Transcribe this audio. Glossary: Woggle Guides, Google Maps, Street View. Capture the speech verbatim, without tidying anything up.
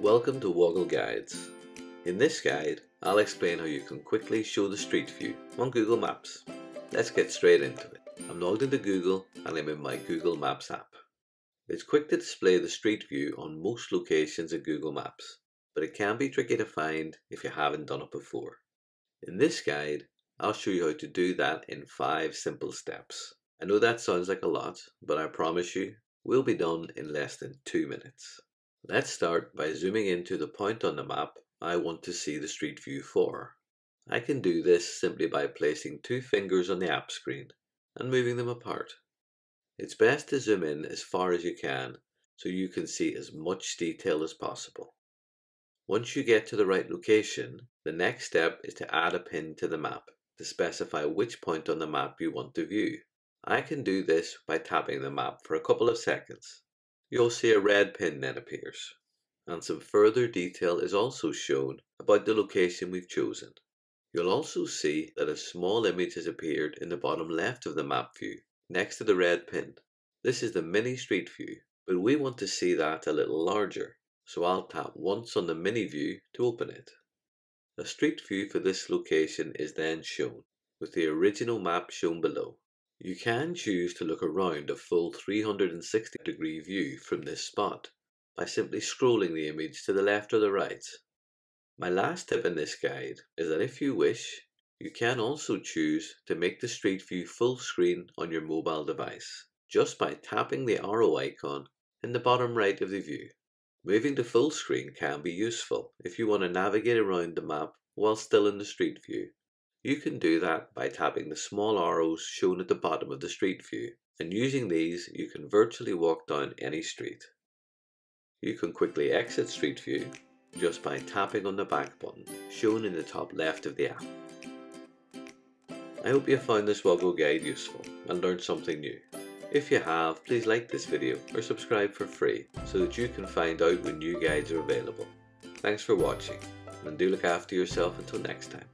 Welcome to Woggle Guides. In this guide, I'll explain how you can quickly show the street view on Google Maps. Let's get straight into it. I'm logged into Google and I'm in my Google Maps app. It's quick to display the street view on most locations in Google Maps, but it can be tricky to find if you haven't done it before. In this guide, I'll show you how to do that in five simple steps. I know that sounds like a lot, but I promise you, we'll be done in less than two minutes. Let's start by zooming into the point on the map I want to see the street view for. I can do this simply by placing two fingers on the app screen and moving them apart. It's best to zoom in as far as you can so you can see as much detail as possible. Once you get to the right location, the next step is to add a pin to the map to specify which point on the map you want to view. I can do this by tapping the map for a couple of seconds. You'll see a red pin then appears, and some further detail is also shown about the location we've chosen. You'll also see that a small image has appeared in the bottom left of the map view, next to the red pin. This is the mini street view, but we want to see that a little larger, so I'll tap once on the mini view to open it. A street view for this location is then shown, with the original map shown below. You can choose to look around a full three hundred sixty degree view from this spot by simply scrolling the image to the left or the right. My last tip in this guide is that if you wish, you can also choose to make the street view full screen on your mobile device just by tapping the arrow icon in the bottom right of the view. Moving to full screen can be useful if you want to navigate around the map while still in the street view. You can do that by tapping the small arrows shown at the bottom of the street view, and using these you can virtually walk down any street. You can quickly exit street view just by tapping on the back button shown in the top left of the app. I hope you found this Woggle guide useful and learned something new. If you have, please like this video or subscribe for free so that you can find out when new guides are available. Thanks for watching, and do look after yourself until next time.